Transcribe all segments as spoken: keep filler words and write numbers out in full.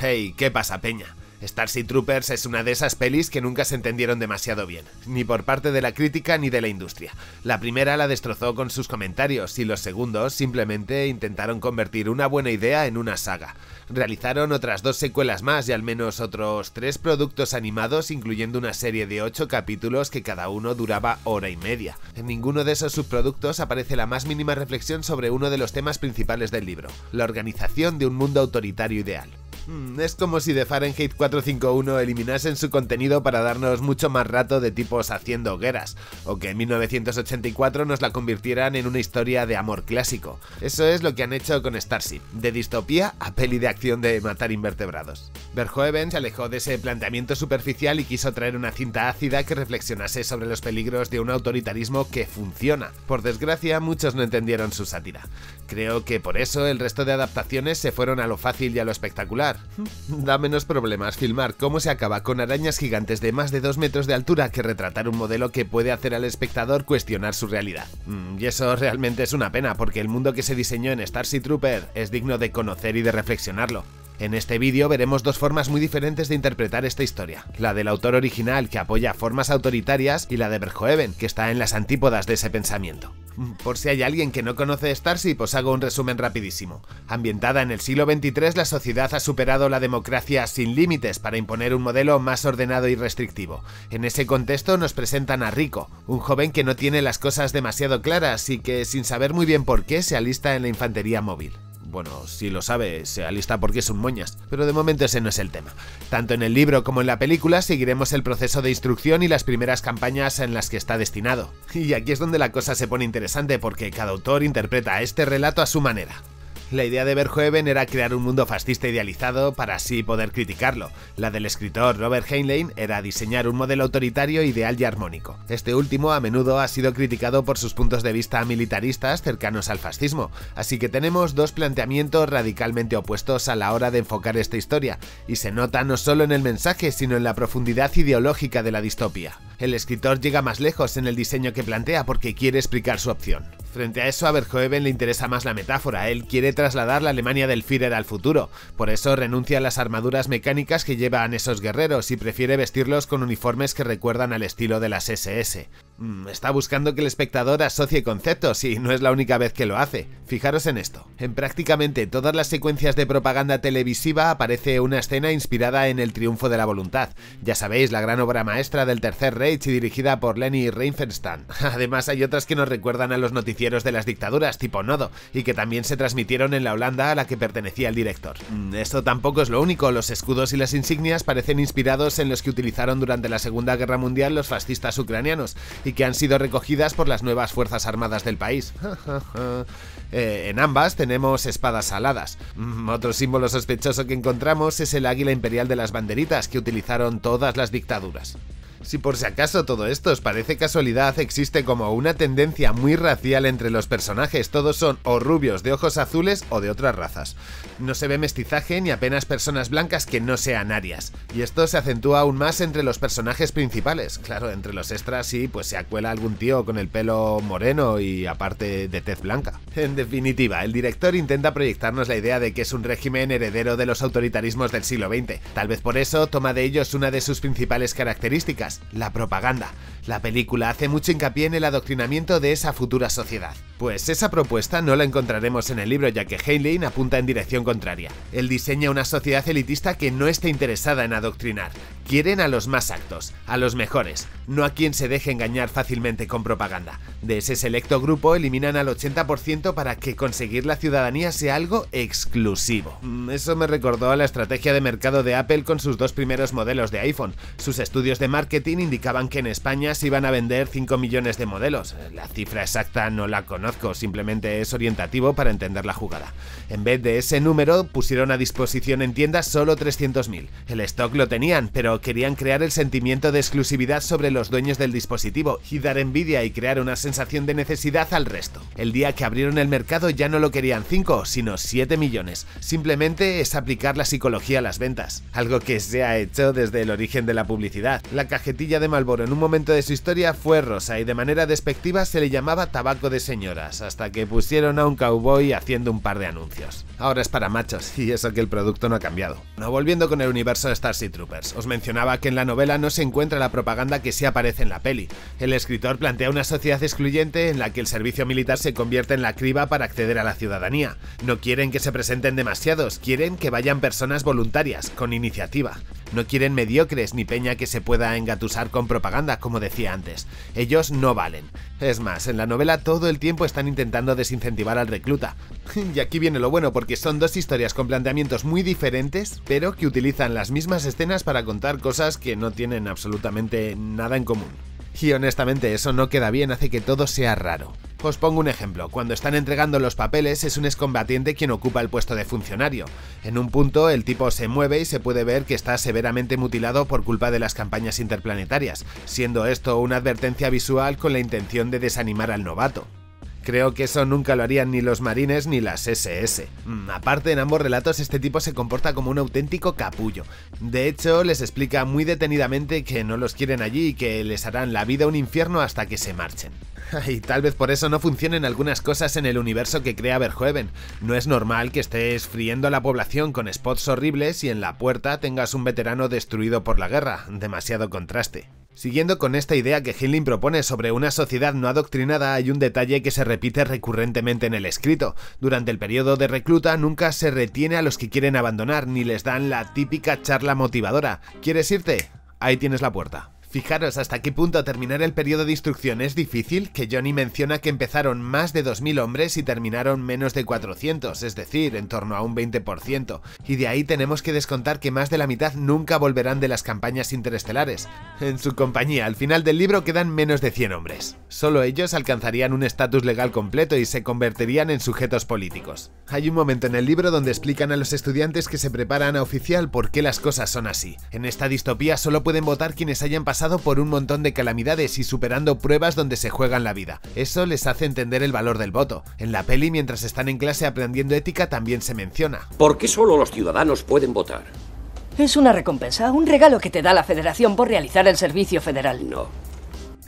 Hey, ¿qué pasa, peña? Starship Troopers es una de esas pelis que nunca se entendieron demasiado bien, ni por parte de la crítica ni de la industria. La primera la destrozó con sus comentarios y los segundos simplemente intentaron convertir una buena idea en una saga. Realizaron otras dos secuelas más y al menos otros tres productos animados, incluyendo una serie de ocho capítulos que cada uno duraba hora y media. En ninguno de esos subproductos aparece la más mínima reflexión sobre uno de los temas principales del libro, la organización de un mundo autoritario ideal. Es como si de Fahrenheit cuatrocientos cincuenta y uno eliminasen su contenido para darnos mucho más rato de tipos haciendo hogueras, o que en mil novecientos ochenta y cuatro nos la convirtieran en una historia de amor clásico. Eso es lo que han hecho con Starship, de distopía a peli de acción de matar invertebrados. Verhoeven se alejó de ese planteamiento superficial y quiso traer una cinta ácida que reflexionase sobre los peligros de un autoritarismo que funciona. Por desgracia, muchos no entendieron su sátira. Creo que por eso el resto de adaptaciones se fueron a lo fácil y a lo espectacular. Da menos problemas filmar cómo se acaba con arañas gigantes de más de dos metros de altura que retratar un modelo que puede hacer al espectador cuestionar su realidad. Y eso realmente es una pena, porque el mundo que se diseñó en Starship Troopers es digno de conocer y de reflexionarlo. En este vídeo veremos dos formas muy diferentes de interpretar esta historia, la del autor original, que apoya formas autoritarias, y la de Verhoeven, que está en las antípodas de ese pensamiento. Por si hay alguien que no conoce Starship, os hago un resumen rapidísimo. Ambientada en el siglo veintitrés, la sociedad ha superado la democracia sin límites para imponer un modelo más ordenado y restrictivo. En ese contexto nos presentan a Rico, un joven que no tiene las cosas demasiado claras y que, sin saber muy bien por qué, se alista en la infantería móvil. Bueno, si lo sabe, se alista porque es un moñas, pero de momento ese no es el tema. Tanto en el libro como en la película seguiremos el proceso de instrucción y las primeras campañas en las que está destinado. Y aquí es donde la cosa se pone interesante, porque cada autor interpreta este relato a su manera. La idea de Verhoeven era crear un mundo fascista idealizado para así poder criticarlo. La del escritor Robert Heinlein era diseñar un modelo autoritario ideal y armónico. Este último a menudo ha sido criticado por sus puntos de vista militaristas cercanos al fascismo, así que tenemos dos planteamientos radicalmente opuestos a la hora de enfocar esta historia, y se nota no solo en el mensaje, sino en la profundidad ideológica de la distopía. El escritor llega más lejos en el diseño que plantea porque quiere explicar su opción. Frente a eso, a Verhoeven le interesa más la metáfora. Él quiere trasladar la Alemania del Führer al futuro, por eso renuncia a las armaduras mecánicas que llevan esos guerreros y prefiere vestirlos con uniformes que recuerdan al estilo de las ese ese. Está buscando que el espectador asocie conceptos, y no es la única vez que lo hace. Fijaros en esto. En prácticamente todas las secuencias de propaganda televisiva aparece una escena inspirada en El triunfo de la voluntad. Ya sabéis, la gran obra maestra del Tercer Reich y dirigida por Leni Riefenstahl. Además, hay otras que nos recuerdan a los noticieros de las dictaduras, tipo Nodo, y que también se transmitieron en la Holanda a la que pertenecía el director. Esto tampoco es lo único. Los escudos y las insignias parecen inspirados en los que utilizaron durante la Segunda Guerra Mundial los fascistas ucranianos, y que han sido recogidas por las nuevas fuerzas armadas del país. eh, en ambas tenemos espadas aladas. Otro símbolo sospechoso que encontramos es el águila imperial de las banderitas que utilizaron todas las dictaduras. Si por si acaso todo esto os parece casualidad, existe como una tendencia muy racial entre los personajes. Todos son o rubios de ojos azules o de otras razas. No se ve mestizaje ni apenas personas blancas que no sean arias. Y esto se acentúa aún más entre los personajes principales. Claro, entre los extras sí, pues se acuela algún tío con el pelo moreno y aparte de tez blanca. En definitiva, el director intenta proyectarnos la idea de que es un régimen heredero de los autoritarismos del siglo veinte. Tal vez por eso toma de ellos una de sus principales características: la propaganda. La película hace mucho hincapié en el adoctrinamiento de esa futura sociedad. Pues esa propuesta no la encontraremos en el libro, ya que Heinlein apunta en dirección contraria. Él diseña una sociedad elitista que no está interesada en adoctrinar. Quieren a los más aptos, a los mejores, no a quien se deje engañar fácilmente con propaganda. De ese selecto grupo eliminan al ochenta por ciento para que conseguir la ciudadanía sea algo exclusivo. Eso me recordó a la estrategia de mercado de Apple con sus dos primeros modelos de iPhone. Sus estudios de marketing indicaban que en España se iban a vender cinco millones de modelos. La cifra exacta no la conozco, simplemente es orientativo para entender la jugada. En vez de ese número, pusieron a disposición en tiendas solo trescientos mil. El stock lo tenían, pero pero querían crear el sentimiento de exclusividad sobre los dueños del dispositivo y dar envidia y crear una sensación de necesidad al resto. El día que abrieron el mercado ya no lo querían cinco, sino siete millones. Simplemente es aplicar la psicología a las ventas, algo que se ha hecho desde el origen de la publicidad. La cajetilla de Marlboro en un momento de su historia fue rosa y de manera despectiva se le llamaba tabaco de señoras, hasta que pusieron a un cowboy haciendo un par de anuncios. Ahora es para machos, y eso que el producto no ha cambiado. No, volviendo con el universo de Starship Troopers, os mencionaba que en la novela no se encuentra la propaganda que sí aparece en la peli. El escritor plantea una sociedad excluyente en la que el servicio militar se convierte en la criba para acceder a la ciudadanía. No quieren que se presenten demasiados, quieren que vayan personas voluntarias, con iniciativa. No quieren mediocres ni peña que se pueda engatusar con propaganda, como decía antes. Ellos no valen. Es más, en la novela todo el tiempo están intentando desincentivar al recluta. Y aquí viene lo bueno, porque son dos historias con planteamientos muy diferentes, pero que utilizan las mismas escenas para contar cosas que no tienen absolutamente nada en común. Y honestamente eso no queda bien, hace que todo sea raro. Os pongo un ejemplo, cuando están entregando los papeles es un excombatiente quien ocupa el puesto de funcionario. En un punto el tipo se mueve y se puede ver que está severamente mutilado por culpa de las campañas interplanetarias, siendo esto una advertencia visual con la intención de desanimar al novato. Creo que eso nunca lo harían ni los marines ni las ese ese. Aparte, en ambos relatos este tipo se comporta como un auténtico capullo. De hecho, les explica muy detenidamente que no los quieren allí y que les harán la vida un infierno hasta que se marchen. Y tal vez por eso no funcionen algunas cosas en el universo que crea Verhoeven. No es normal que estés friendo a la población con spots horribles y en la puerta tengas un veterano destruido por la guerra. Demasiado contraste. Siguiendo con esta idea que Heinlein propone sobre una sociedad no adoctrinada, hay un detalle que se repite recurrentemente en el escrito. Durante el periodo de recluta nunca se retiene a los que quieren abandonar, ni les dan la típica charla motivadora. ¿Quieres irte? Ahí tienes la puerta. Fijaros hasta qué punto terminar el periodo de instrucción es difícil, que Johnny menciona que empezaron más de dos mil hombres y terminaron menos de cuatrocientos, es decir, en torno a un veinte por ciento, y de ahí tenemos que descontar que más de la mitad nunca volverán de las campañas interestelares. En su compañía, al final del libro quedan menos de cien hombres. Solo ellos alcanzarían un estatus legal completo y se convertirían en sujetos políticos. Hay un momento en el libro donde explican a los estudiantes que se preparan a oficial por qué las cosas son así. En esta distopía solo pueden votar quienes hayan pasado pasado por un montón de calamidades y superando pruebas donde se juegan la vida. Eso les hace entender el valor del voto. En la peli, mientras están en clase aprendiendo ética, también se menciona. ¿Por qué solo los ciudadanos pueden votar? Es una recompensa, un regalo que te da la Federación por realizar el servicio federal. No.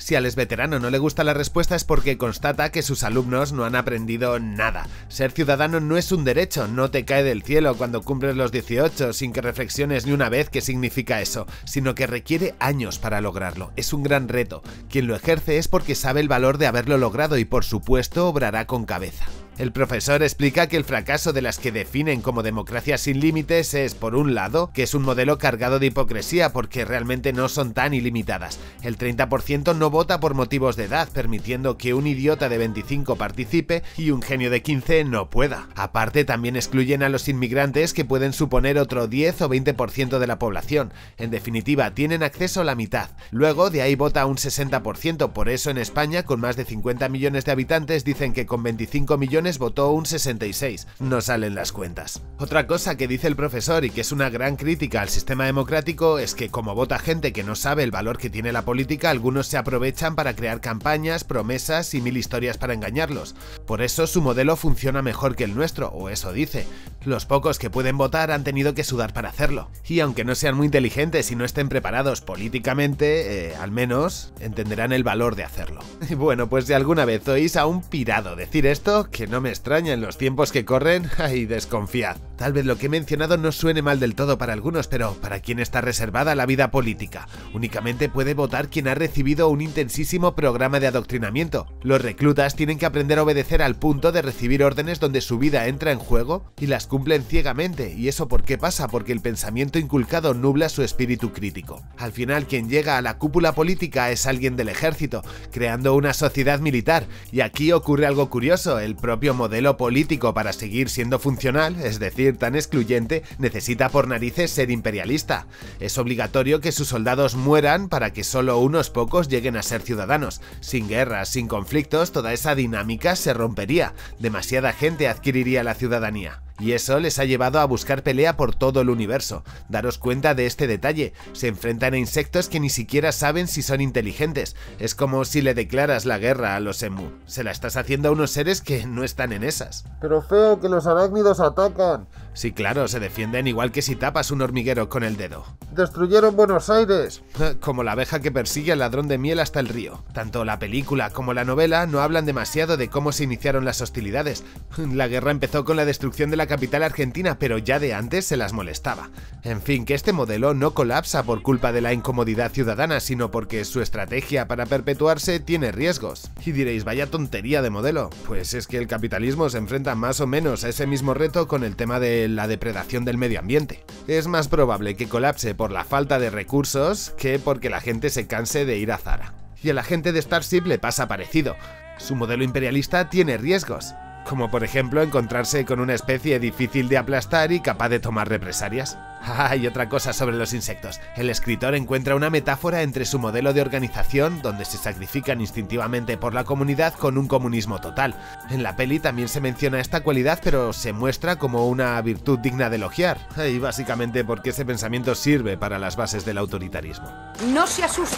Si al exveterano no le gusta la respuesta es porque constata que sus alumnos no han aprendido nada. Ser ciudadano no es un derecho, no te cae del cielo cuando cumples los dieciocho sin que reflexiones ni una vez qué significa eso, sino que requiere años para lograrlo. Es un gran reto. Quien lo ejerce es porque sabe el valor de haberlo logrado y por supuesto obrará con cabeza. El profesor explica que el fracaso de las que definen como democracias sin límites es, por un lado, que es un modelo cargado de hipocresía porque realmente no son tan ilimitadas. El treinta por ciento no vota por motivos de edad, permitiendo que un idiota de veinticinco participe y un genio de quince no pueda. Aparte, también excluyen a los inmigrantes, que pueden suponer otro diez o veinte por ciento de la población. En definitiva, tienen acceso a la mitad. Luego, de ahí vota un sesenta por ciento, por eso en España, con más de cincuenta millones de habitantes, dicen que con veinticinco millones votó un sesenta y seis, no salen las cuentas. Otra cosa que dice el profesor y que es una gran crítica al sistema democrático es que como vota gente que no sabe el valor que tiene la política, algunos se aprovechan para crear campañas, promesas y mil historias para engañarlos. Por eso su modelo funciona mejor que el nuestro, o eso dice. Los pocos que pueden votar han tenido que sudar para hacerlo. Y aunque no sean muy inteligentes y no estén preparados políticamente, eh, al menos entenderán el valor de hacerlo. Y bueno, pues si alguna vez oís a un pirado decir esto, que no me extraña en los tiempos que corren, ahí desconfiad. Tal vez lo que he mencionado no suene mal del todo para algunos, pero ¿para quién está reservada la vida política? Únicamente puede votar quien ha recibido un intensísimo programa de adoctrinamiento. Los reclutas tienen que aprender a obedecer al punto de recibir órdenes donde su vida entra en juego y las cumplen ciegamente. ¿Y eso por qué pasa? Porque el pensamiento inculcado nubla su espíritu crítico. Al final, quien llega a la cúpula política es alguien del ejército, creando una sociedad militar. Y aquí ocurre algo curioso, el propio modelo político, para seguir siendo funcional, es decir, tan excluyente, necesita por narices ser imperialista. Es obligatorio que sus soldados mueran para que solo unos pocos lleguen a ser ciudadanos. Sin guerras, sin conflictos, toda esa dinámica se rompería. Demasiada gente adquiriría la ciudadanía. y eso les ha llevado a buscar pelea por todo el universo. Daros cuenta de este detalle, se enfrentan a insectos que ni siquiera saben si son inteligentes, es como si le declaras la guerra a los emu, se la estás haciendo a unos seres que no están en esas. Pero feo, que los arácnidos atacan. Sí, claro, se defienden igual que si tapas un hormiguero con el dedo. ¡Destruyeron Buenos Aires! Como la abeja que persigue al ladrón de miel hasta el río. Tanto la película como la novela no hablan demasiado de cómo se iniciaron las hostilidades. La guerra empezó con la destrucción de la capital argentina, pero ya de antes se las molestaba. En fin, que este modelo no colapsa por culpa de la incomodidad ciudadana, sino porque su estrategia para perpetuarse tiene riesgos. Y diréis, vaya tontería de modelo. Pues es que el capitalismo se enfrenta más o menos a ese mismo reto con el tema de la depredación del medio ambiente. Es más probable que colapse por la falta de recursos que porque la gente se canse de ir a Zara. Y a la gente de Starship le pasa parecido. Su modelo imperialista tiene riesgos, como por ejemplo encontrarse con una especie difícil de aplastar y capaz de tomar represalias. Ah, y otra cosa sobre los insectos. El escritor encuentra una metáfora entre su modelo de organización, donde se sacrifican instintivamente por la comunidad, con un comunismo total. En la peli también se menciona esta cualidad, pero se muestra como una virtud digna de elogiar. Y básicamente porque ese pensamiento sirve para las bases del autoritarismo. No se asusta.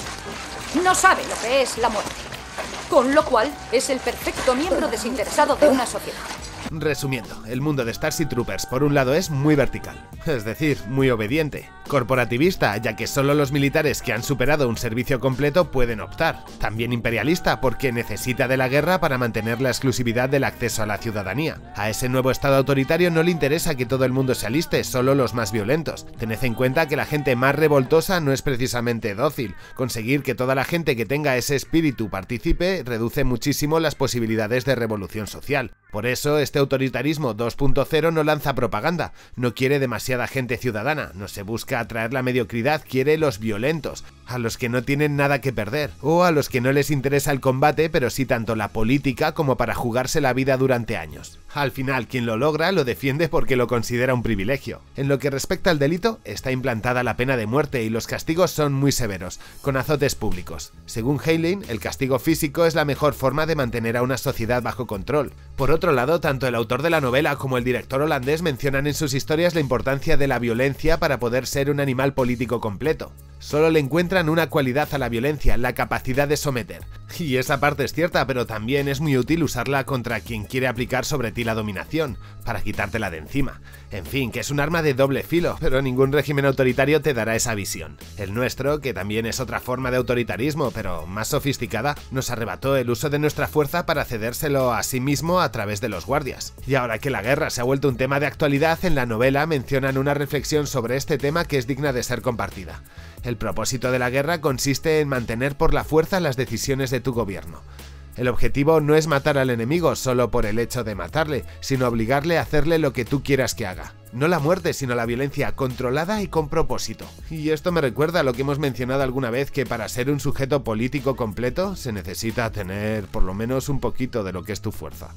No sabe lo que es la muerte. Con lo cual, es el perfecto miembro desinteresado de una sociedad. Resumiendo, el mundo de Starship Troopers por un lado es muy vertical, es decir, muy obediente, corporativista, ya que solo los militares que han superado un servicio completo pueden optar, también imperialista porque necesita de la guerra para mantener la exclusividad del acceso a la ciudadanía. A ese nuevo estado autoritario no le interesa que todo el mundo se aliste, solo los más violentos. Tened en cuenta que la gente más revoltosa no es precisamente dócil, conseguir que toda la gente que tenga ese espíritu participe reduce muchísimo las posibilidades de revolución social. Por eso este autoritarismo dos punto cero no lanza propaganda, no quiere demasiada gente ciudadana, no se busca atraer la mediocridad, quiere los violentos, a los que no tienen nada que perder, o a los que no les interesa el combate, pero sí tanto la política como para jugarse la vida durante años. Al final, quien lo logra lo defiende porque lo considera un privilegio. En lo que respecta al delito, está implantada la pena de muerte y los castigos son muy severos, con azotes públicos. Según Heinlein, el castigo físico es la mejor forma de mantener a una sociedad bajo control. Por otro Por otro lado, tanto el autor de la novela como el director holandés mencionan en sus historias la importancia de la violencia para poder ser un animal político completo. Solo le encuentran una cualidad a la violencia, la capacidad de someter. Y esa parte es cierta, pero también es muy útil usarla contra quien quiere aplicar sobre ti la dominación, para quitártela de encima. En fin, que es un arma de doble filo, pero ningún régimen autoritario te dará esa visión. El nuestro, que también es otra forma de autoritarismo, pero más sofisticada, nos arrebató el uso de nuestra fuerza para cedérselo a sí mismo a través de los guardias. Y ahora que la guerra se ha vuelto un tema de actualidad, en la novela mencionan una reflexión sobre este tema que es digna de ser compartida. El propósito de la guerra consiste en mantener por la fuerza las decisiones de tu gobierno. El objetivo no es matar al enemigo solo por el hecho de matarle, sino obligarle a hacerle lo que tú quieras que haga. No la muerte, sino la violencia, controlada y con propósito. Y esto me recuerda a lo que hemos mencionado alguna vez, que para ser un sujeto político completo se necesita tener por lo menos un poquito de lo que es tu fuerza.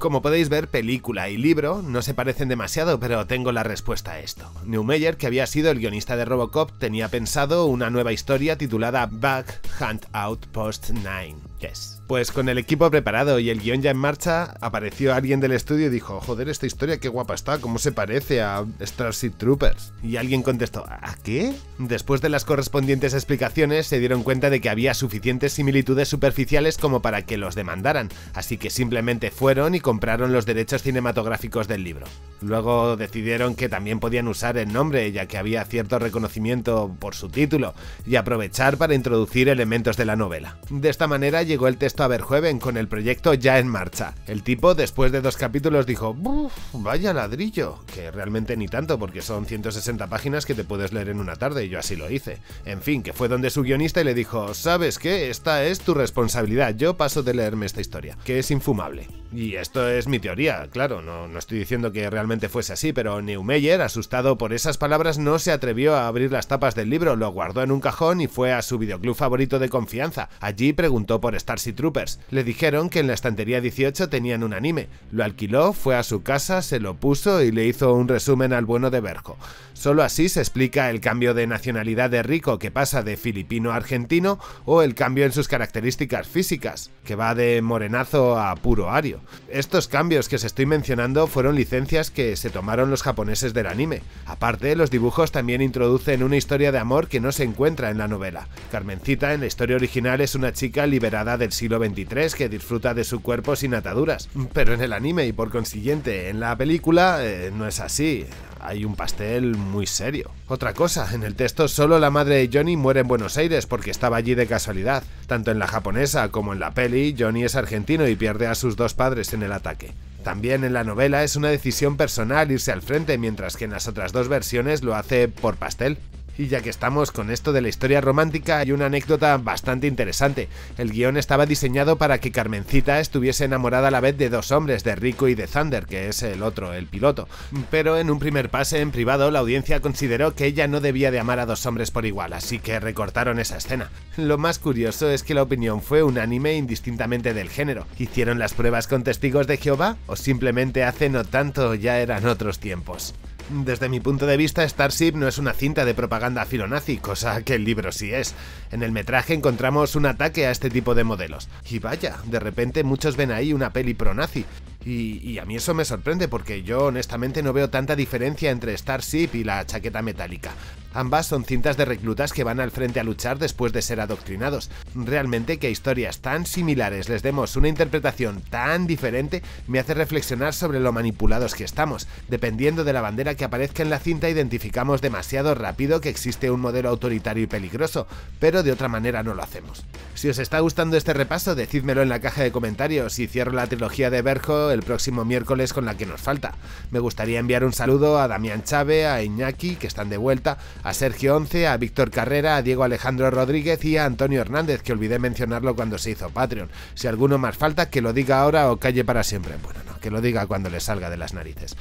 Como podéis ver, película y libro no se parecen demasiado, pero tengo la respuesta a esto. Neumeier, que había sido el guionista de Robocop, tenía pensado una nueva historia titulada Bug Hunt Outpost nueve. Yes. Pues con el equipo preparado y el guión ya en marcha, apareció alguien del estudio y dijo: joder, esta historia qué guapa está, cómo se parece a Starship Troopers. Y alguien contestó: ¿a qué? Después de las correspondientes explicaciones, se dieron cuenta de que había suficientes similitudes superficiales como para que los demandaran, así que simplemente fueron y compraron los derechos cinematográficos del libro. Luego decidieron que también podían usar el nombre, ya que había cierto reconocimiento por su título, y aprovechar para introducir elementos de la novela. De esta manera llegó el texto a Verhoeven con el proyecto ya en marcha. El tipo, después de dos capítulos, dijo: ¡buf! Vaya ladrillo, que realmente ni tanto, porque son ciento sesenta páginas que te puedes leer en una tarde, y yo así lo hice. En fin, que fue donde su guionista y le dijo: ¿sabes qué? Esta es tu responsabilidad, yo paso de leerme esta historia, que es infumable. Y esto es mi teoría, claro, no, no estoy diciendo que realmente fuese así, pero Neumeier, asustado por esas palabras, no se atrevió a abrir las tapas del libro, lo guardó en un cajón y fue a su videoclub favorito de confianza. Allí preguntó por Starship Troopers, le dijeron que en la estantería dieciocho tenían un anime, lo alquiló, fue a su casa, se lo puso y le hizo un resumen al bueno de Verho. Solo así se explica el cambio de nacionalidad de Rico, que pasa de filipino a argentino, o el cambio en sus características físicas, que va de morenazo a puro ario. episodio. Estos cambios que os estoy mencionando fueron licencias que se tomaron los japoneses del anime. Aparte, los dibujos también introducen una historia de amor que no se encuentra en la novela. Carmencita, en la historia original, es una chica liberada del siglo veintitrés que disfruta de su cuerpo sin ataduras. Pero en el anime y por consiguiente en la película eh, no es así. Hay un pastel muy serio. Otra cosa, en el texto solo la madre de Johnny muere en Buenos Aires porque estaba allí de casualidad. Tanto en la japonesa como en la peli, Johnny es argentino y pierde a sus dos padres en el ataque. También en la novela es una decisión personal irse al frente, mientras que en las otras dos versiones lo hace por pastel. Y ya que estamos con esto de la historia romántica, hay una anécdota bastante interesante. El guión estaba diseñado para que Carmencita estuviese enamorada a la vez de dos hombres, de Rico y de Thunder, que es el otro, el piloto. Pero en un primer pase en privado, la audiencia consideró que ella no debía de amar a dos hombres por igual, así que recortaron esa escena. Lo más curioso es que la opinión fue unánime indistintamente del género. ¿Hicieron las pruebas con testigos de Jehová? ¿O simplemente hace no tanto ya eran otros tiempos? Desde mi punto de vista, Starship no es una cinta de propaganda filonazi, cosa que el libro sí es. En el metraje encontramos un ataque a este tipo de modelos. Y vaya, de repente muchos ven ahí una peli pro-nazi. Y, y a mí eso me sorprende porque yo honestamente no veo tanta diferencia entre Starship y La chaqueta metálica. Ambas son cintas de reclutas que van al frente a luchar después de ser adoctrinados. Realmente que a historias tan similares les demos una interpretación tan diferente me hace reflexionar sobre lo manipulados que estamos. Dependiendo de la bandera que aparezca en la cinta identificamos demasiado rápido que existe un modelo autoritario y peligroso, pero de otra manera no lo hacemos. Si os está gustando este repaso, decídmelo en la caja de comentarios y cierro la trilogía de Verhoeven el próximo miércoles con la que nos falta. Me gustaría enviar un saludo a Damián Chávez, a Iñaki, que están de vuelta, a Sergio Once, a Víctor Carrera, a Diego Alejandro Rodríguez y a Antonio Hernández, que olvidé mencionarlo cuando se hizo Patreon. Si alguno más falta, que lo diga ahora o calle para siempre. Bueno, no, que lo diga cuando le salga de las narices.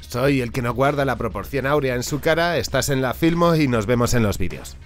Soy el que no guarda la proporción áurea en su cara, estás en la Filmo y nos vemos en los vídeos.